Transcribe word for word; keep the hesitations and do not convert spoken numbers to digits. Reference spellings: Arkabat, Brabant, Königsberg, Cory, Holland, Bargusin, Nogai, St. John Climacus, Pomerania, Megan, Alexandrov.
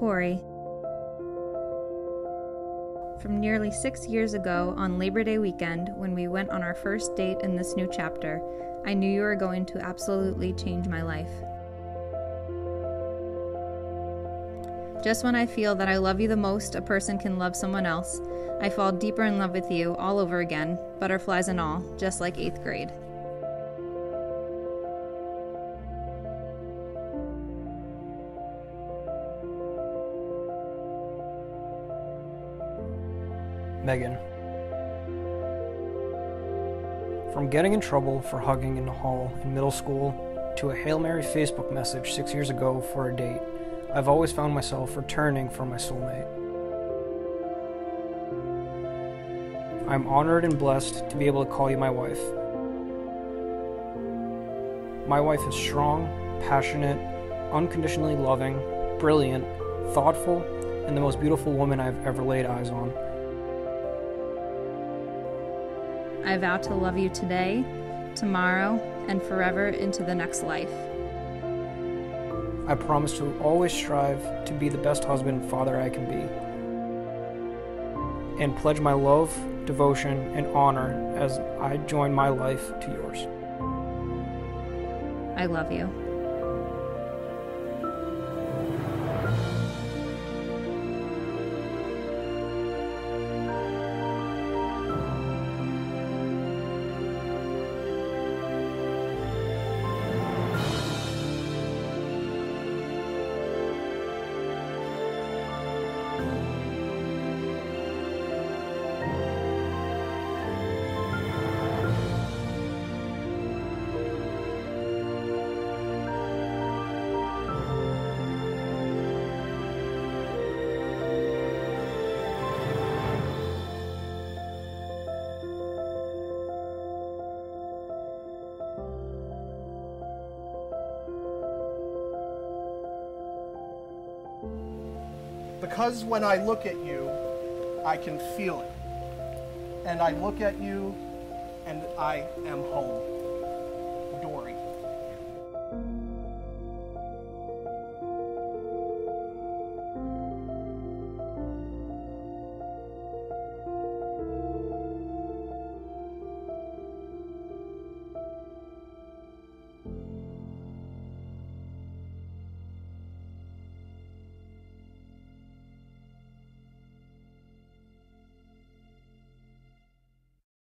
Cory. From nearly six years ago on Labor Day weekend, when we went on our first date in this new chapter, I knew you were going to absolutely change my life. Just when I feel that I love you the most a person can love someone else, I fall deeper in love with you all over again, butterflies and all, just like eighth grade. Megan. From getting in trouble for hugging in the hall in middle school to a Hail Mary Facebook message six years ago for a date, I've always found myself returning for my soulmate. I'm honored and blessed to be able to call you my wife. My wife is strong, passionate, unconditionally loving, brilliant, thoughtful, and the most beautiful woman I've ever laid eyes on. I vow to love you today, tomorrow, and forever into the next life. I promise to always strive to be the best husband and father I can be, and pledge my love, devotion, and honor as I join my life to yours. I love you. Because when I look at you, I can feel it. And I look at you, and I am home. Dory.